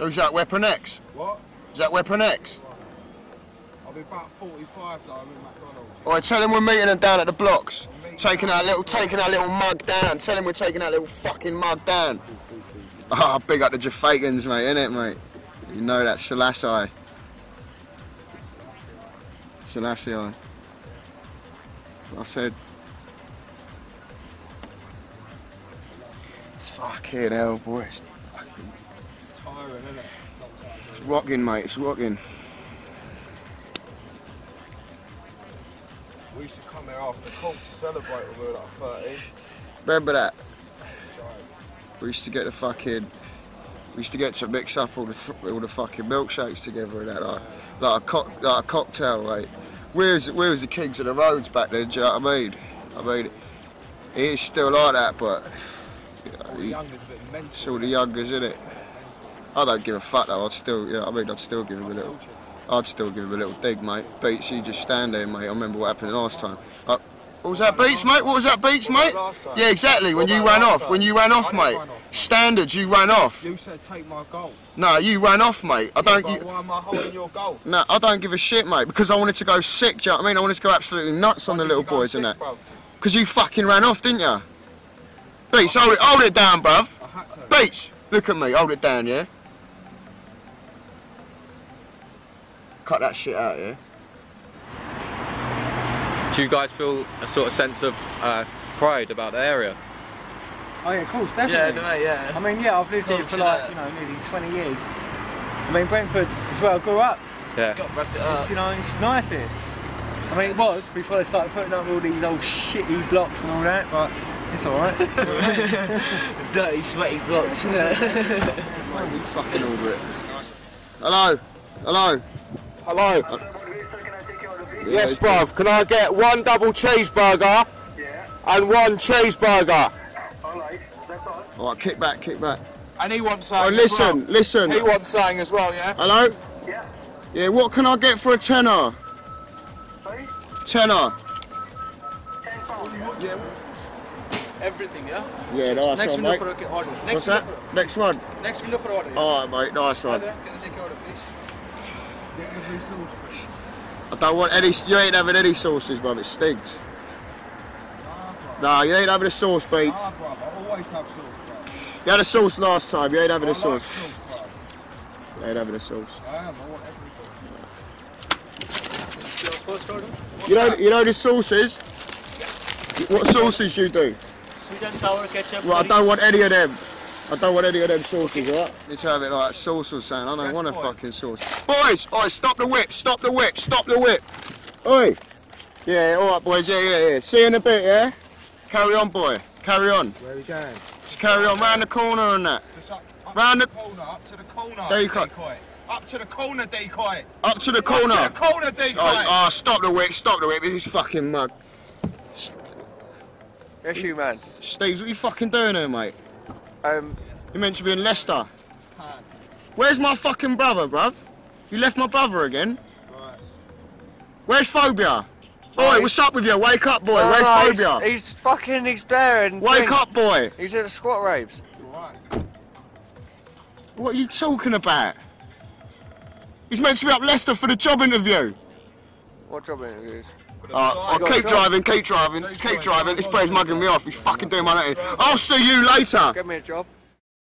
Who's that weapon X? What? Is that weapon X? I'll be about 45 though, I'm in McDonald's. Alright, tell them we're meeting them down at the blocks. Taking our little mug down. Tell them we're taking our little fucking mug down. Ah, oh, big up the Jafakans, mate, innit, mate? You know that, Selassie. Selassie. I said... Fucking hell, boy. It's fucking... tiring, innit? It's rocking, mate, it's rocking. We used to come here after the call to celebrate when we were like 30. Remember that? We used to get the fucking... We used to get to mix up all the fucking milkshakes together and that, like a cocktail, mate. We was the kings of the roads back then, do you know what I mean? I mean, it is still like that, but... You know, all the youngers a bit mental. It's all the youngers, innit? I don't give a fuck though, I'd still, you know what I mean? I'd still give him a little... I'd still give him a little dig, mate. Beats, you just stand there, mate. I remember what happened last time. What was that, Beats, mate? What was that, Beats, mate? Yeah, exactly. When you ran off. When you ran off, mate. Standards, you ran off. You said take my goal. No, you ran off, mate. I don't... Why am I holding your goal? No, I don't give a shit, mate. Because I wanted to go sick, do you know what I mean? I wanted to go absolutely nuts on the little boys and that. Because you fucking ran off, didn't you? Beats, hold it down, bruv. Beats, look at me. Hold it down, yeah? Cut that shit out, yeah? Do you guys feel a sort of sense of pride about the area? Oh yeah, of course, definitely. Yeah, yeah. I mean, yeah, I've lived here for like, you know, nearly 20 years. I mean, Brentford as well, grew up. Yeah. It's, you know, it's nice here. I mean, it was before they started putting up all these old shitty blocks and all that, but it's alright. Dirty, sweaty blocks, isn't it? Mate, we fucking over it. Hello? Hello? Hello? Yes, bruv, can I get one double cheeseburger and one cheeseburger? Alright, that's on. Alright, kick back, kick back. And he wants something listen. He wants something as well, yeah? Hello? Yeah. Yeah, what can I get for a tenner? Sorry? Tenner. £10, yeah? Yeah. Everything, yeah? Yeah, nice one, mate. Next window for order. What's that? Next one? Next window for order, yeah. Alright, mate, nice one. Can I take your order, please? Get every sauce. I don't want any, you ain't having any sauces, bruv, it stinks. Nah, you ain't having a sauce, Beats. Nah, bruv, I always have sauce, bruv. You had a sauce last time, you ain't having a sauce. You ain't having a sauce. I am, I want everything. You know the sauces? What sauces you do? Sweet and sour, ketchup. Well, I don't want any of them. I don't want any of them sauces, alright? You need to have it like sauce or something. I don't want a fucking sauce. Boys! Oi, stop the whip, stop the whip, stop the whip! Oi! Yeah, alright, boys, yeah. See you in a bit, yeah? Carry on, boy, carry on. Where are we going? Just carry on, round the corner and that. Just up round the corner, up to the corner. There you go. Up to the corner, decoy. Up to the corner. Up to the corner, decoy. Oh, stop the whip, stop the whip. This is fucking mug. Yes, you, man. Steves, what you fucking doing here, mate? You're meant to be in Leicester. Where's my fucking brother, bruv? You left my brother again? Right. Where's Phobia? Boy, what's up with you? Wake up, boy. Where's Phobia? He's blaring. Wake up, boy. He's in the squat raves. Right. What are you talking about? He's meant to be up Leicester for the job interview. What job interviews? Keep driving, this boy's mugging me off, he's fucking doing my nothing. I'll see you later! Give me a job.